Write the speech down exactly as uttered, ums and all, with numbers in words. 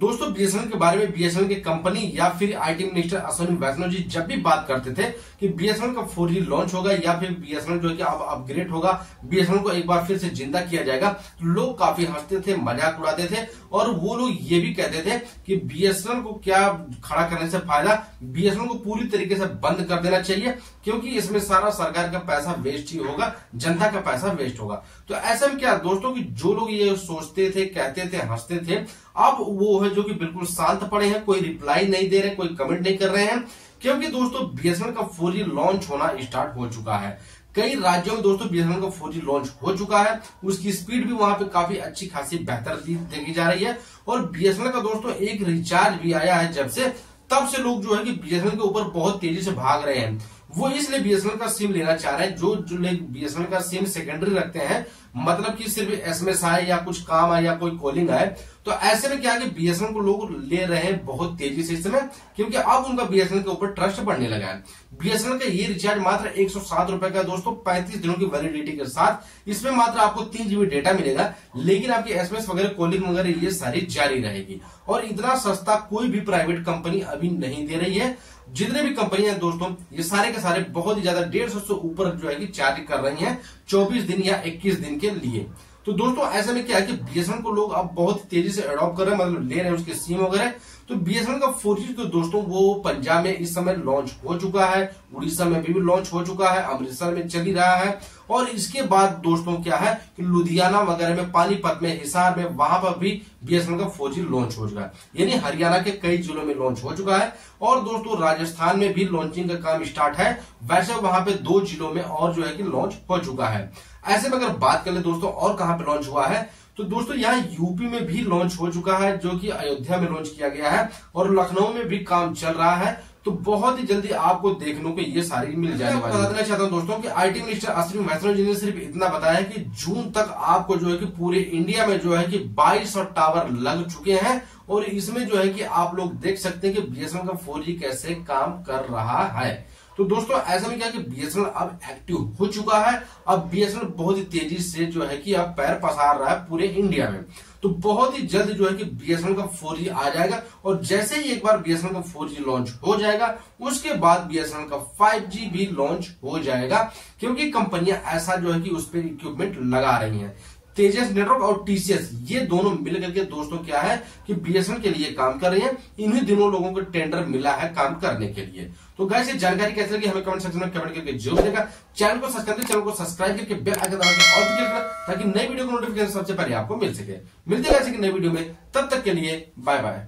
दोस्तों बीएसएनएल के बारे में बीएसएनएल के कंपनी या फिर आईटी मिनिस्टर अश्विन वैष्णव जी जब भी बात करते थे कि बीएसएनएल का फोर जी लॉन्च होगा या फिर बीएसएनएल जो है कि अब अपग्रेड होगा, बीएसएनएल को एक बार फिर से जिंदा किया जाएगा, तो लोग काफी हंसते थे, मजाक उड़ाते थे और वो लोग ये भी कहते थे कि बीएसएनएल को क्या खड़ा करने से फायदा, बीएसएनएल को पूरी तरीके से बंद कर देना चाहिए क्योंकि इसमें सारा सरकार का पैसा वेस्ट ही होगा, जनता का पैसा वेस्ट होगा। तो ऐसे में क्या दोस्तों कि जो लोग ये सोचते थे, कहते थे, हंसते थे, अब वो है जो कि बिल्कुल शांत पड़े हैं, कोई रिप्लाई नहीं दे रहे, कोई कमेंट नहीं कर रहे हैं क्योंकि दोस्तों बीएसएनएल का फोर जी लॉन्च होना स्टार्ट हो चुका है। कई राज्यों में दोस्तों बीएसएनएल का फोर जी लॉन्च हो चुका है, उसकी स्पीड भी वहां पे काफी अच्छी खासी बेहतर देखी जा रही है और बीएसएनएल का दोस्तों एक रिचार्ज भी आया है, जब से तब से लोग जो है कि बीएसएनएल के ऊपर बहुत तेजी से भाग रहे हैं। वो इसलिए बीएसएनएल का सिम लेना चाह रहे हैं, जो जो लोग बीएसएनएल का सिम सेकेंडरी रखते हैं, मतलब कि सिर्फ एसएमएस आए या कुछ काम आए या कोई कॉलिंग आए, तो ऐसे में क्या है कि बीएसएनएल को लोग ले रहे हैं बहुत तेजी से इस समय क्योंकि अब उनका बीएसएनएल के ऊपर ट्रस्ट बढ़ने लगा है। बीएसएनएल का ये रिचार्ज मात्र एक सौ सात रुपए का दोस्तों पैंतीस दिनों की वैलिडिटी के साथ, इसमें मात्र आपको तीन जीबी डेटा मिलेगा लेकिन आपकी एसएमएस वगैरह कॉलिंग वगैरह ये सारी जारी रहेगी और इतना सस्ता कोई भी प्राइवेट कंपनी अभी नहीं दे रही है। जितने भी कंपनियां दोस्तों ये सारे के सारे बहुत ही ज्यादा डेढ़ सौ से ऊपर जो है कि चार्ज कर रही हैं चौबीस दिन या इक्कीस दिन के लिए। तो दोस्तों ऐसे में क्या है कि बीएसएनएल को लोग अब बहुत तेजी से अडॉप्ट कर रहे हैं, मतलब ले रहे हैं उसके सिम वगैरह। तो बीएसएनएल का फोर जी तो दोस्तों वो पंजाब में इस समय लॉन्च हो चुका है, उड़ीसा में भी, भी लॉन्च हो चुका है, अमृतसर में चली रहा है और इसके बाद दोस्तों क्या है कि लुधियाना वगैरह में, पानीपत में, हिसार में, वहां पर भी बीएसएनएल का फोर जी लॉन्च हो चुका है, यानी हरियाणा के कई जिलों में लॉन्च हो चुका है और दोस्तों राजस्थान में भी लॉन्चिंग का काम स्टार्ट है, वैसे वहां पे दो जिलों में और जो है कि लॉन्च हो चुका है। ऐसे में अगर बात कर ले दोस्तों और कहां पे लॉन्च हुआ है, तो दोस्तों यहाँ यूपी में भी लॉन्च हो चुका है जो कि अयोध्या में लॉन्च किया गया है और लखनऊ में भी काम चल रहा है, तो बहुत ही जल्दी आपको देखने को ये सारी मिल जाएगी। मैं बता देना चाहता हूँ दोस्तों कि आईटी मिनिस्टर अश्विन वैष्णव जी ने सिर्फ इतना बताया है कि जून तक आपको जो है कि पूरे इंडिया में जो है कि बाईस सौ टावर लग चुके हैं और इसमें जो है कि आप लोग देख सकते हैं कि बीएसएनएल का फोर जी कैसे काम कर रहा है। तो दोस्तों ऐसे में क्या है कि बीएसएनएल अब एक्टिव हो चुका है, अब बीएसएनएल बहुत ही तेजी से जो है कि अब पैर पसार रहा है पूरे इंडिया में। तो बहुत ही जल्द जो है कि बीएसएनएल का फोर जी आ जाएगा और जैसे ही एक बार बीएसएनएल का फोर जी लॉन्च हो जाएगा उसके बाद बीएसएनएल का फाइव जी भी लॉन्च हो जाएगा क्योंकि कंपनियां ऐसा जो है कि उस पर इक्विपमेंट लगा रही है। तेजस नेटवर्क और टीसीएस ये दोनों मिलकर के दोस्तों क्या है कि बीएसएनएल के लिए काम कर रहे हैं, इन्हीं दिनों लोगों को टेंडर मिला है काम करने के लिए। तो गाइस ये जानकारी कैसे लगी हमें कमेंट सेक्शन में कमेंट करके जरूर देगा, चैनल को सब्सक्राइब चैनल को सब्सक्राइब करके बेल आइकन दबा के ऑल पे क्लिक करना ताकि नई वीडियो का नोटिफिकेशन सबसे पहले आपको मिल सके। मिलते हैं ऐसे की नई वीडियो में, तब तक के लिए बाय बाय।